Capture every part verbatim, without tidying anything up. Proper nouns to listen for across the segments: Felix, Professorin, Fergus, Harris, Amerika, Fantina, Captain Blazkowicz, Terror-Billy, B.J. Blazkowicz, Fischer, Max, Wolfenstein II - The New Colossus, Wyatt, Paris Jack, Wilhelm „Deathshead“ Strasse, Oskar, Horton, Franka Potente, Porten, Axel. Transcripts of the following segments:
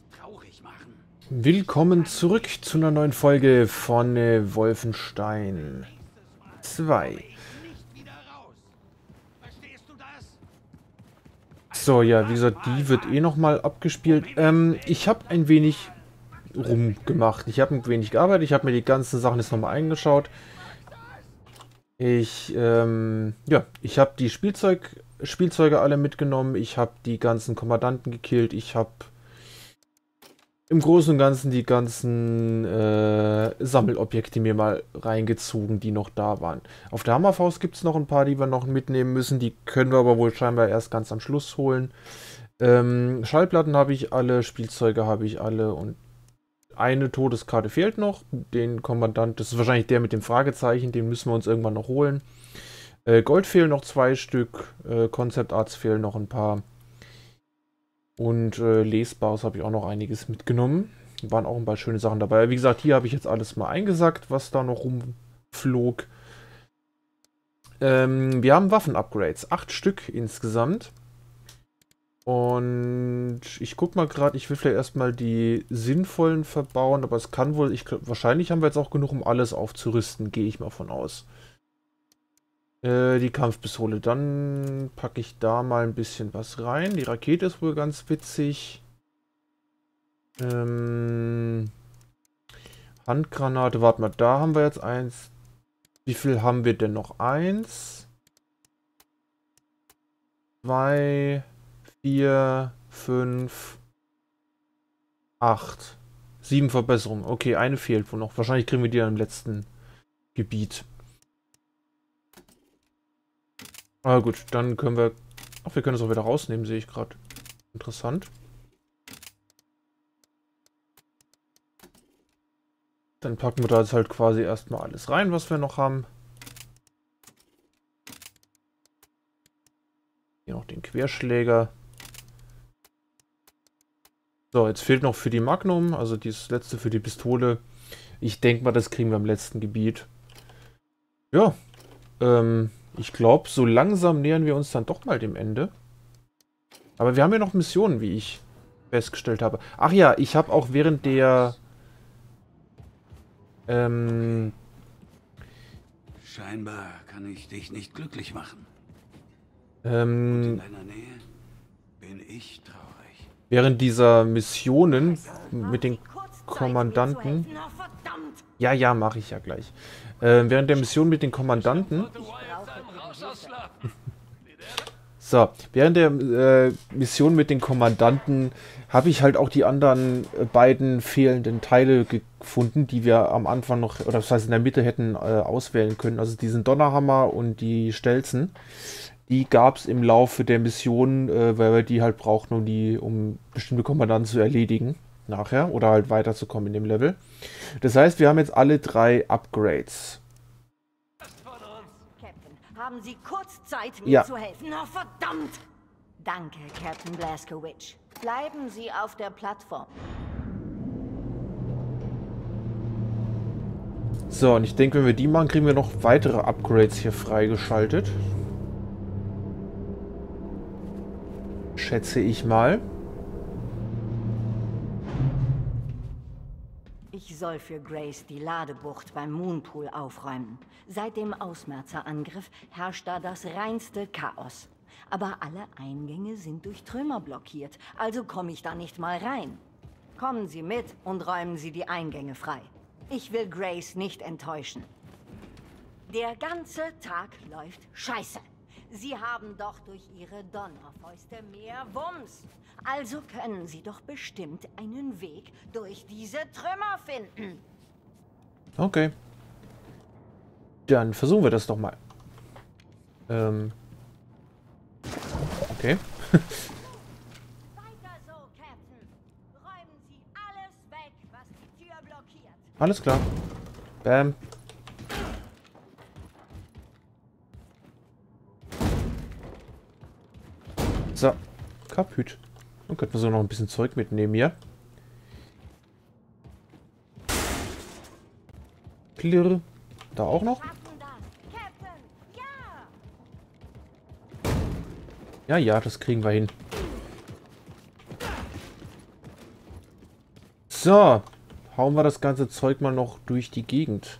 nicht traurig machen. Willkommen zurück zu einer neuen Folge von äh, Wolfenstein zwei. So, ja, wie gesagt, die wird eh nochmal abgespielt. Ähm, ich habe ein wenig rumgemacht. Ich habe ein wenig gearbeitet. Ich habe mir die ganzen Sachen jetzt nochmal angeschaut. Ich, ähm, ja, ich habe die Spielzeug, Spielzeuge alle mitgenommen. Ich habe die ganzen Kommandanten gekillt. Ich habe im Großen und Ganzen die ganzen äh, Sammelobjekte mir mal reingezogen, die noch da waren. Auf der Hammerfaust gibt es noch ein paar, die wir noch mitnehmen müssen. Die können wir aber wohl scheinbar erst ganz am Schluss holen. Ähm, Schallplatten habe ich alle, Spielzeuge habe ich alle und eine Todeskarte fehlt noch, den Kommandant, das ist wahrscheinlich der mit dem Fragezeichen, den müssen wir uns irgendwann noch holen. Äh, Gold fehlen noch zwei Stück, äh, Concept Arts fehlen noch ein paar und äh, Lesbares habe ich auch noch einiges mitgenommen. Da waren auch ein paar schöne Sachen dabei. Wie gesagt, hier habe ich jetzt alles mal eingesackt, was da noch rumflog. Ähm, wir haben Waffen-Upgrades, acht Stück insgesamt. Und ich guck mal gerade, ich will vielleicht erstmal die sinnvollen verbauen, aber es kann wohl, ich, wahrscheinlich haben wir jetzt auch genug, um alles aufzurüsten, gehe ich mal von aus. Äh, die Kampfpistole, dann packe ich da mal ein bisschen was rein. Die Rakete ist wohl ganz witzig. Ähm, Handgranate, warte mal, da haben wir jetzt eins. Wie viel haben wir denn noch? Eins. Zwei. vier, fünf, acht. sieben Verbesserungen. Okay, eine fehlt wohl noch. Wahrscheinlich kriegen wir die dann im letzten Gebiet. Ah gut, dann können wir... Ach, wir können es auch wieder rausnehmen, sehe ich gerade. Interessant. Dann packen wir da jetzt halt quasi erstmal alles rein, was wir noch haben. Hier noch den Querschläger. So, jetzt fehlt noch für die Magnum, also das letzte für die Pistole. Ich denke mal, das kriegen wir im letzten Gebiet. Ja, ähm, ich glaube, so langsam nähern wir uns dann doch mal dem Ende. Aber wir haben ja noch Missionen, wie ich festgestellt habe. Ach ja, ich habe auch während der... Ähm... Scheinbar kann ich dich nicht glücklich machen. Ähm... Und in deiner Nähe bin ich traurig. Während dieser Missionen mit den Kommandanten... Ja, ja, mache ich ja gleich. Äh, während der Mission mit den Kommandanten... so, während der äh, Mission mit den Kommandanten habe ich halt auch die anderen äh, beiden fehlenden Teile gefunden, die wir am Anfang noch, oder das heißt in der Mitte hätten äh, auswählen können. Also diesen Donnerhammer und die Stelzen. Die gab es im Laufe der Mission, äh, weil wir die halt brauchten, um, die, um bestimmte Kommandanten zu erledigen nachher oder halt weiterzukommen in dem Level. Das heißt, wir haben jetzt alle drei Upgrades. Captain, haben Sie kurz Zeit, mir ja. zu helfen? Na verdammt! Danke, Captain Blazkowicz. Bleiben Sie auf der Plattform. So, und ich denke, wenn wir die machen, kriegen wir noch weitere Upgrades hier freigeschaltet. Schätze ich mal. Ich soll für Grace die Ladebucht beim Moonpool aufräumen. Seit dem Ausmerzerangriff herrscht da das reinste Chaos. Aber alle Eingänge sind durch Trümmer blockiert, also komme ich da nicht mal rein. Kommen Sie mit und räumen Sie die Eingänge frei. Ich will Grace nicht enttäuschen. Der ganze Tag läuft scheiße. Sie haben doch durch Ihre Donnerfäuste mehr Wumms. Also können Sie doch bestimmt einen Weg durch diese Trümmer finden. Okay. Dann versuchen wir das doch mal. Ähm. Okay. Weiter so, Captain. Räumen Sie alles weg, was die Tür blockiert. Alles klar. Bam. So, kapüt. Dann könnten wir so noch ein bisschen Zeug mitnehmen hier. Klirr. Da auch noch. Ja, ja, das kriegen wir hin. So, hauen wir das ganze Zeug mal noch durch die Gegend.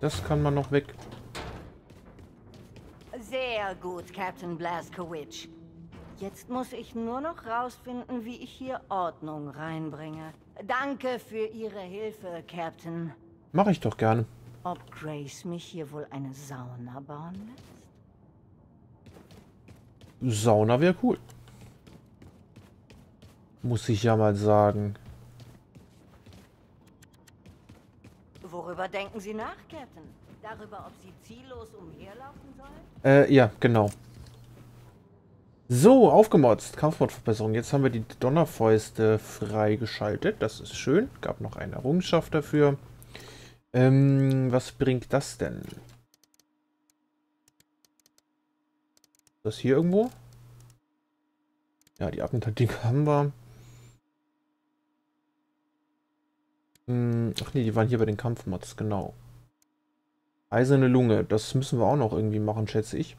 Das kann man noch weg. Sehr gut, Captain Blazkowicz. Jetzt muss ich nur noch rausfinden, wie ich hier Ordnung reinbringe. Danke für Ihre Hilfe, Captain. Mache ich doch gerne. Ob Grace mich hier wohl eine Sauna bauen lässt? Sauna wäre cool. Muss ich ja mal sagen. Worüber denken Sie nach, Captain? Darüber, ob Sie ziellos umherlaufen sollen? Äh, ja, genau. So, aufgemotzt. Kampfmodverbesserung. Jetzt haben wir die Donnerfäuste freigeschaltet. Das ist schön. Gab noch eine Errungenschaft dafür. Ähm, was bringt das denn? Das hier irgendwo? Ja, die Attentatdinge haben wir. Hm, ach nee, die waren hier bei den Kampfmods, genau. Eiserne Lunge. Das müssen wir auch noch irgendwie machen, schätze ich.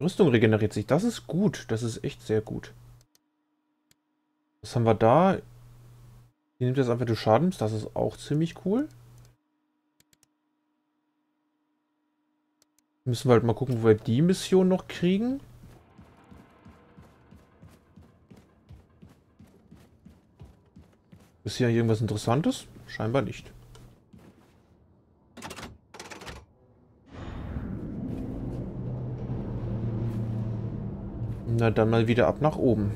Rüstung regeneriert sich. Das ist gut. Das ist echt sehr gut. Was haben wir da? Hier nimmt das einfach du Schaden. Das ist auch ziemlich cool. Müssen wir halt mal gucken, wo wir die Mission noch kriegen. Ist hier irgendwas Interessantes? Scheinbar nicht. Na dann mal wieder ab nach oben.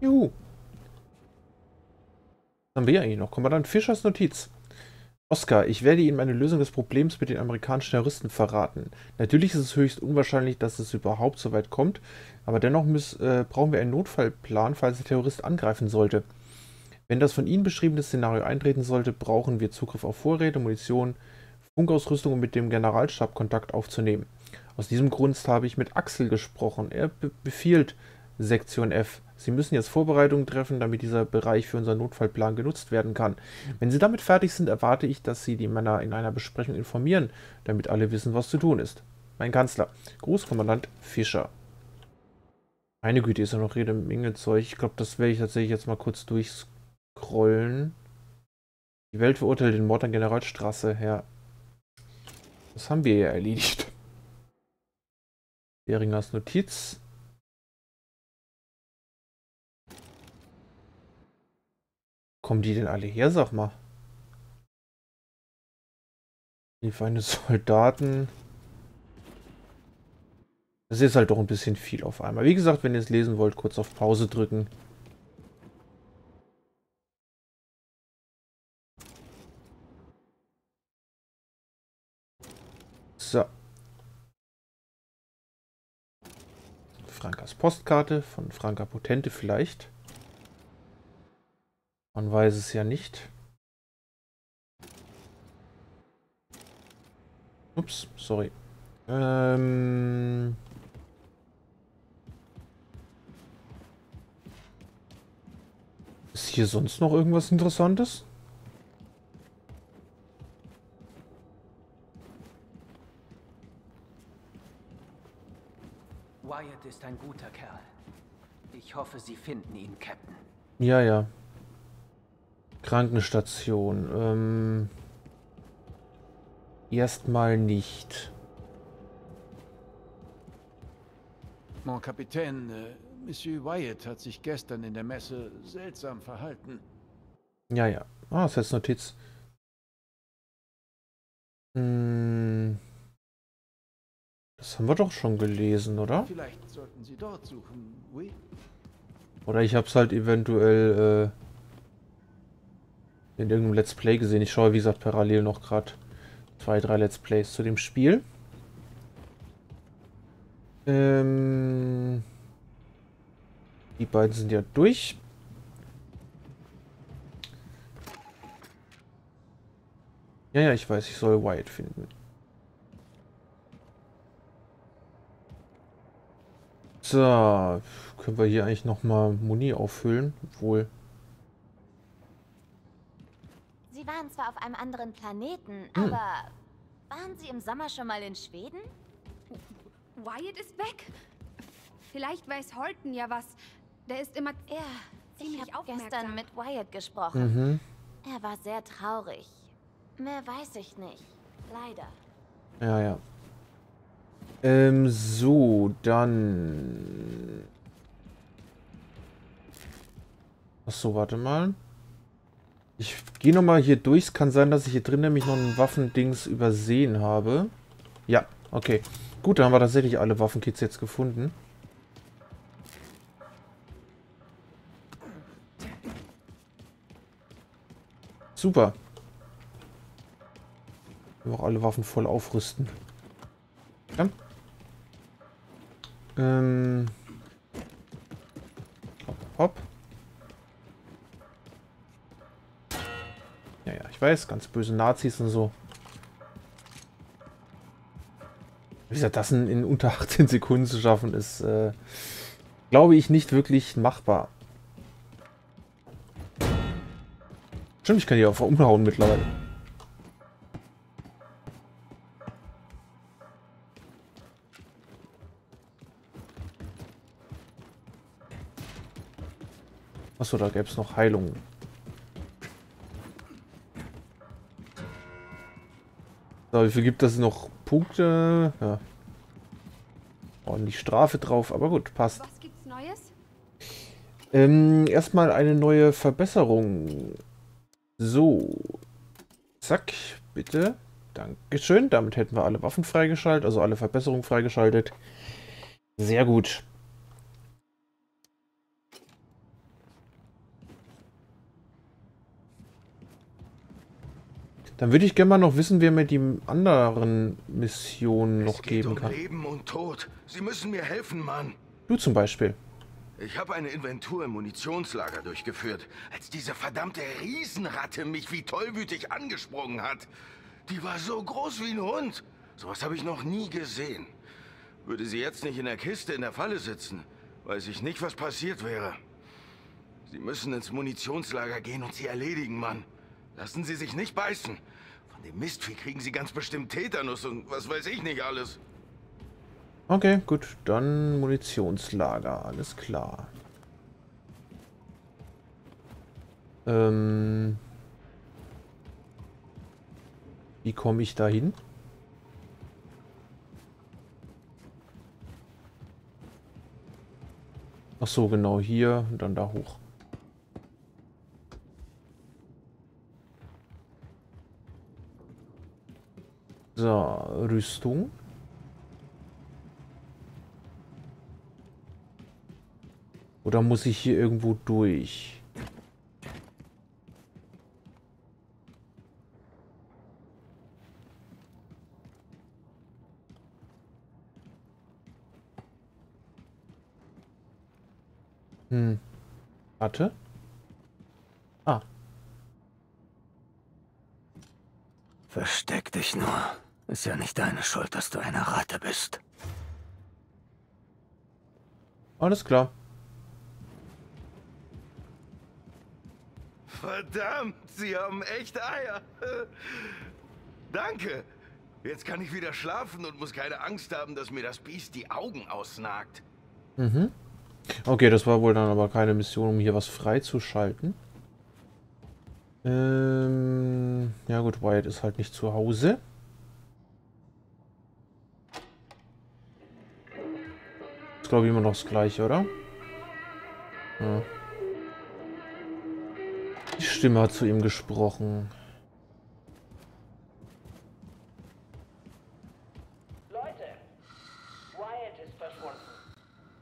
Juhu. Was haben wir eigentlich noch? Kommen wir dann Fischers Notiz. Oskar, ich werde Ihnen meine Lösung des Problems mit den amerikanischen Terroristen verraten. Natürlich ist es höchst unwahrscheinlich, dass es überhaupt so weit kommt, aber dennoch müssen, äh, brauchen wir einen Notfallplan, falls der Terrorist angreifen sollte. Wenn das von Ihnen beschriebene Szenario eintreten sollte, brauchen wir Zugriff auf Vorräte, Munition, Funkausrüstung, um mit dem Generalstab Kontakt aufzunehmen. Aus diesem Grund habe ich mit Axel gesprochen. Er be- befiehlt Sektion F. Sie müssen jetzt Vorbereitungen treffen, damit dieser Bereich für unseren Notfallplan genutzt werden kann. Wenn Sie damit fertig sind, erwarte ich, dass Sie die Männer in einer Besprechung informieren, damit alle wissen, was zu tun ist. Mein Kanzler. Großkommandant Fischer. Meine Güte, ist ja noch jede Menge Zeug. Ich glaube, das werde ich tatsächlich jetzt mal kurz durchscrollen. Die Welt verurteilt den Mord an Generalstraße. Ja. Das haben wir ja erledigt. Beringers Notiz. Kommen die denn alle her, sag mal? Die feine Soldaten. Das ist halt doch ein bisschen viel auf einmal. Wie gesagt, wenn ihr es lesen wollt, kurz auf Pause drücken. So. Frankas Postkarte von Franka Potente vielleicht. Man weiß es ja nicht. Ups, sorry. Ähm Ist hier sonst noch irgendwas Interessantes? Wyatt ist ein guter Kerl. Ich hoffe, Sie finden ihn, Captain. Ja, ja. Krankenstation. Ähm, Erstmal nicht. Mon Kapitän, äh, Monsieur Wyatt hat sich gestern in der Messe seltsam verhalten. Ja, ja. Ah, das heißt Notiz. Hm. Das haben wir doch schon gelesen, oder? Vielleicht sollten Sie dort suchen, oui? Oder ich hab's halt eventuell, äh... in irgendeinem Let's Play gesehen. Ich schaue, wie gesagt, parallel noch gerade zwei, drei Let's Plays zu dem Spiel. Ähm, die beiden sind ja durch. Ja, ja, ich weiß, ich soll Wyatt finden. So, können wir hier eigentlich nochmal Muni auffüllen? Obwohl... Sie waren zwar auf einem anderen Planeten, hm. aber waren Sie im Sommer schon mal in Schweden? Wyatt ist weg. Vielleicht weiß Horton ja was. Der ist immer... Ja, ziemlich ich habe gestern mit Wyatt gesprochen. Mhm. Er war sehr traurig. Mehr weiß ich nicht. Leider. Ja, ja. Ähm, so, dann... Achso, warte mal. Ich gehe nochmal hier durch. Es kann sein, dass ich hier drin nämlich noch ein Waffendings übersehen habe. Ja, okay. Gut, dann haben wir tatsächlich alle Waffenkits jetzt gefunden. Super. Wir auch alle Waffen voll aufrüsten. Ja. Ähm. Hopp, hopp. Ja, ja, ich weiß, ganz böse Nazis und so. Wie gesagt, das in, in unter achtzehn Sekunden zu schaffen, ist, äh, glaube ich, nicht wirklich machbar. Stimmt, ich kann die auch umhauen mittlerweile. Achso, da gäbe es noch Heilungen. So, wie viel gibt das noch? Punkte. Ja. Ordentlich Strafe drauf, aber gut, passt. Was gibt's Neues? Ähm, erstmal eine neue Verbesserung. So. Zack, bitte. Dankeschön. Damit hätten wir alle Waffen freigeschaltet, also alle Verbesserungen freigeschaltet. Sehr gut. Dann würde ich gerne mal noch wissen, wer mir die anderen Missionen noch geben kann. Es geht um Leben und Tod. Sie müssen mir helfen, Mann. Du zum Beispiel. Ich habe eine Inventur im Munitionslager durchgeführt, als diese verdammte Riesenratte mich wie tollwütig angesprungen hat. Die war so groß wie ein Hund. Sowas habe ich noch nie gesehen. Würde sie jetzt nicht in der Kiste in der Falle sitzen, weiß ich nicht, was passiert wäre. Sie müssen ins Munitionslager gehen und sie erledigen, Mann. Lassen Sie sich nicht beißen. Von dem Mistvieh kriegen Sie ganz bestimmt Tetanus und was weiß ich nicht alles. Okay, gut. Dann Munitionslager. Alles klar. Ähm. Wie komme ich da hin? Ach so, genau hier und dann da hoch. So, Rüstung. Oder muss ich hier irgendwo durch? Hm. Warte. Ah. Versteck dich nur. Ist ja nicht deine Schuld, dass du eine Ratte bist. Alles klar. Verdammt, Sie haben echt Eier. Danke. Jetzt kann ich wieder schlafen und muss keine Angst haben, dass mir das Biest die Augen ausnagt. Mhm. Okay, das war wohl dann aber keine Mission, um hier was freizuschalten. Ähm, ja gut, Wyatt ist halt nicht zu Hause. Ist glaube ich immer noch das gleiche, oder? Ja. Die Stimme hat zu ihm gesprochen. Leute, Wyatt ist verschwunden.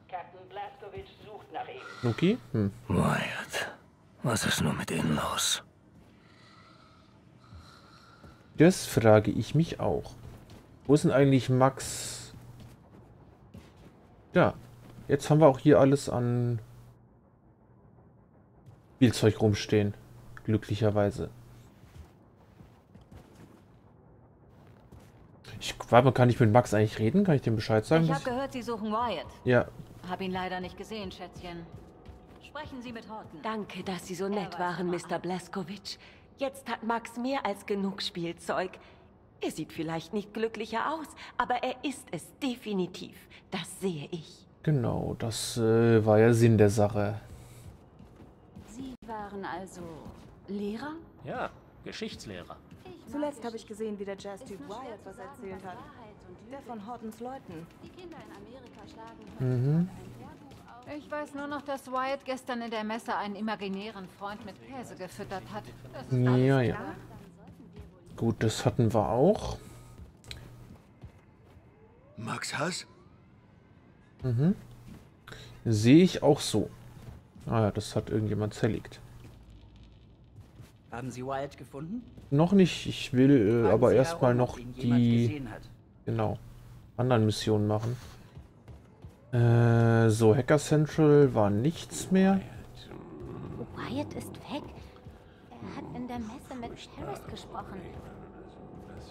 Captain Blazkowicz sucht nach ihm. Okay. Hm. Wyatt, was ist nur mit ihnen los? Das frage ich mich auch. Wo ist denn eigentlich Max? Ja, jetzt haben wir auch hier alles an Spielzeug rumstehen. Glücklicherweise. Ich warte mal, kann ich mit Max eigentlich reden? Kann ich dem Bescheid sagen? Ich habe gehört, Sie suchen Wyatt. Ja. Hab ihn leider nicht gesehen, Schätzchen. Sprechen Sie mit Horton. Danke, dass Sie so nett waren, Mister Blazkowicz. Jetzt hat Max mehr als genug Spielzeug. Er sieht vielleicht nicht glücklicher aus, aber er ist es definitiv. Das sehe ich. Genau, das äh, war ja Sinn der Sache. Sie waren also Lehrer? Ja, Geschichtslehrer. Ich Zuletzt habe ich gesehen, wie der Jazz-Typ Wyatt was erzählt hat. Der von Hortons Leuten. Die Kinder in Amerika schlagen mhm. Ich weiß nur noch, dass Wyatt gestern in der Messe einen imaginären Freund mit Käse gefüttert hat. Das ist alles ja, ja. Klar. Gut, das hatten wir auch. Max Hass? Mhm. Sehe ich auch so. Ah ja, das hat irgendjemand zerlegt. Haben Sie Wyatt gefunden? Noch nicht. Ich will äh, aber erstmal noch die genau anderen Missionen machen. Äh, so, Hacker Central war nichts mehr. Wyatt ist weg. Er hat in der Messe mit Harris gesprochen.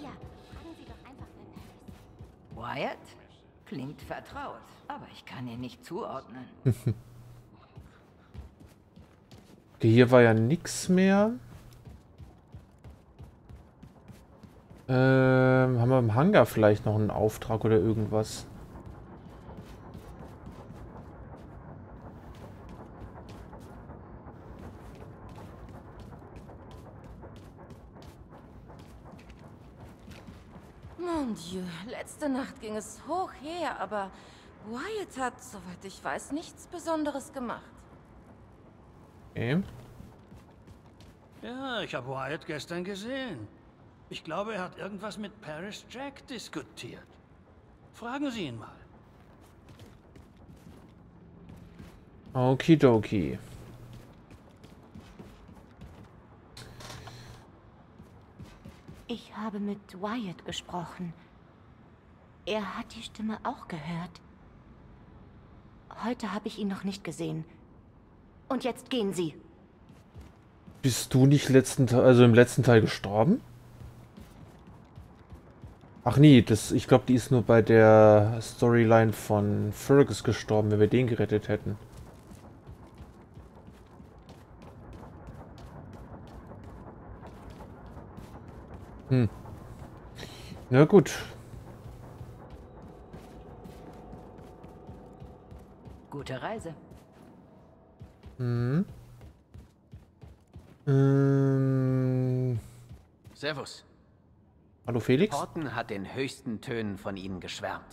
Ja, fragen Sie doch einfach den Harris. Wyatt? Klingt vertraut, aber ich kann ihn nicht zuordnen. Okay, hier war ja nichts mehr. Ähm, haben wir im Hangar vielleicht noch einen Auftrag oder irgendwas? Mon Dieu, letzte Nacht ging es hoch her, aber Wyatt hat, soweit ich weiß, nichts Besonderes gemacht. Okay. Ja, ich habe Wyatt gestern gesehen. Ich glaube, er hat irgendwas mit Paris Jack diskutiert. Fragen Sie ihn mal. Okidoki. Ich habe mit Wyatt gesprochen. Er hat die Stimme auch gehört. Heute habe ich ihn noch nicht gesehen. Und jetzt gehen Sie. Bist du nicht letzten Teil, also im letzten Teil gestorben? Ach nee, das, ich glaube, die ist nur bei der Storyline von Fergus gestorben, wenn wir den gerettet hätten. Hm. Na gut. Gute Reise. Hm. Ähm. Servus. Hallo Felix. Porten hat in höchsten Tönen von Ihnen geschwärmt.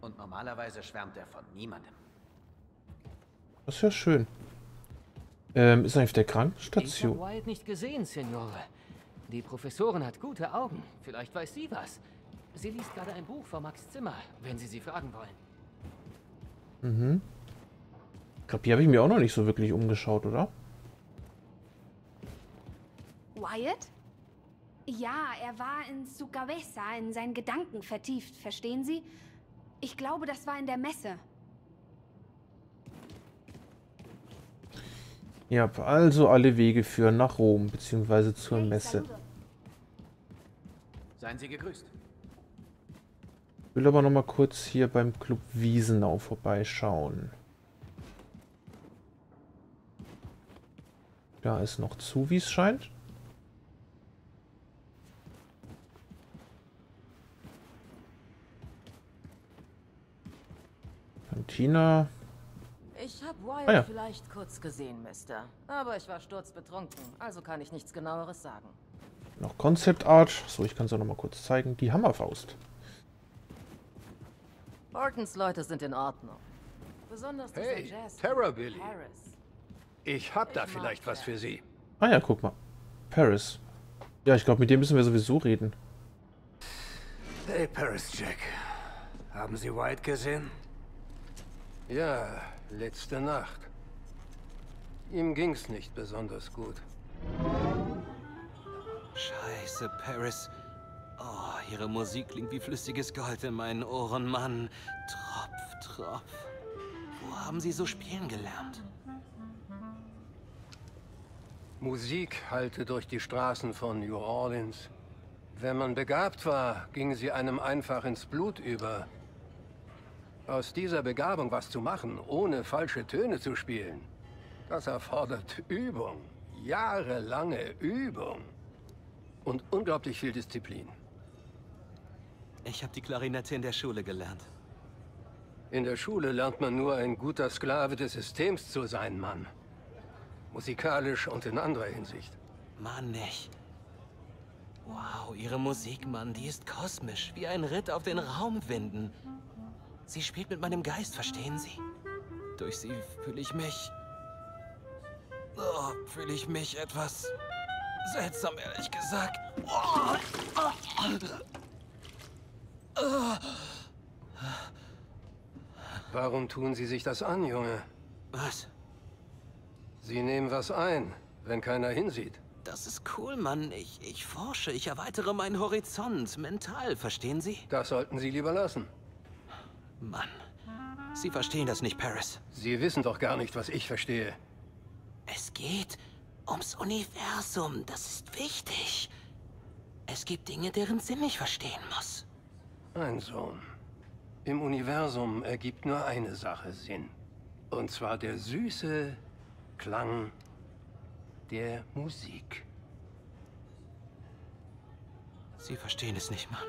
Und normalerweise schwärmt er von niemandem. Das ist ja schön. Ähm, ist eigentlich der Krankenstation. Ich habe Wyatt nicht gesehen, Signore. Die Professorin hat gute Augen. Vielleicht weiß sie was. Sie liest gerade ein Buch von Max Zimmer, wenn Sie sie fragen wollen. Mhm. Ich glaube, hier habe ich mir auch noch nicht so wirklich umgeschaut, oder? Wyatt? Ja, er war in su cabeza, in seinen Gedanken vertieft, verstehen Sie? Ich glaube, das war in der Messe. Ja, also alle Wege führen nach Rom, beziehungsweise zur Messe. Seien Sie gegrüßt. Ich will aber noch mal kurz hier beim Club Wiesenau vorbeischauen. Da ist noch zu, wie es scheint. Fantina. Ich habe Wyatt ah, ja. vielleicht kurz gesehen, Mister. Aber ich war sturzbetrunken, also kann ich nichts Genaueres sagen. Noch Concept Art. So, ich kann es auch noch mal kurz zeigen. Die Hammerfaust. Hortons Leute sind in Ordnung. Besonders hey, Terror-Billy. Ich hab da ich vielleicht was für Sie. Ah ja, guck mal. Paris. Ja, ich glaube, mit dem müssen wir sowieso reden. Hey, Paris Jack. Haben Sie Wyatt gesehen? Ja, letzte Nacht. Ihm ging's nicht besonders gut. Scheiße, Paris. Oh, ihre Musik klingt wie flüssiges Gold in meinen Ohren, Mann. Tropf, Tropf. Wo haben Sie so spielen gelernt? Musik hallte durch die Straßen von New Orleans. Wenn man begabt war, ging sie einem einfach ins Blut über. Aus dieser Begabung was zu machen, ohne falsche Töne zu spielen, das erfordert Übung, jahrelange Übung und unglaublich viel Disziplin. Ich habe die Klarinette in der Schule gelernt. In der Schule lernt man nur, ein guter Sklave des Systems zu sein, Mann. Musikalisch und in anderer Hinsicht. Mann, nicht. Wow, Ihre Musik, Mann, die ist kosmisch, wie ein Ritt auf den Raumwinden. Sie spielt mit meinem Geist, verstehen Sie? Durch sie fühle ich mich... Oh, fühle ich mich etwas... seltsam, ehrlich gesagt. Oh, oh, oh, oh. Warum tun Sie sich das an, Junge? Was? Sie nehmen was ein, wenn keiner hinsieht. Das ist cool, Mann. Ich, ich forsche, ich erweitere meinen Horizont, mental, verstehen Sie? Das sollten Sie lieber lassen. Mann, Sie verstehen das nicht, Paris. Sie wissen doch gar nicht, was ich verstehe. Es geht ums Universum, das ist wichtig. Es gibt Dinge, deren Sinn ich verstehen muss. Mein Sohn, im Universum ergibt nur eine Sache Sinn. Und zwar der süße Klang der Musik. Sie verstehen es nicht, Mann.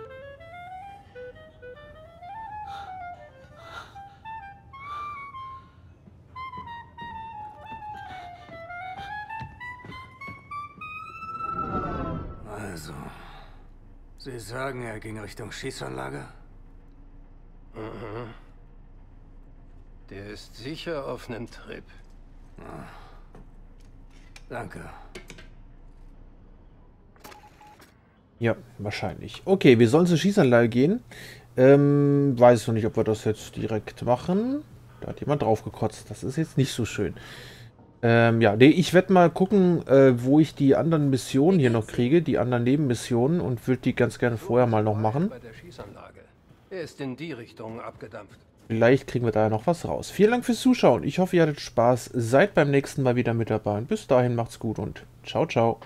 Also, Sie sagen, er ging Richtung Schießanlage? Mhm. Der ist sicher auf einem Trip. Ja. Danke. Ja, wahrscheinlich. Okay, wir sollen zur Schießanlage gehen. Ähm, weiß noch nicht, ob wir das jetzt direkt machen. Da hat jemand drauf gekotzt. Das ist jetzt nicht so schön. Ähm, ja, nee, ich werde mal gucken, äh, wo ich die anderen Missionen hier noch kriege, die anderen Nebenmissionen, und würde die ganz gerne vorher mal noch machen. Er ist in die Richtung abgedampft. Vielleicht kriegen wir da noch was raus. Vielen Dank fürs Zuschauen. Ich hoffe, ihr hattet Spaß. Seid beim nächsten Mal wieder mit dabei. Bis dahin macht's gut und ciao, ciao.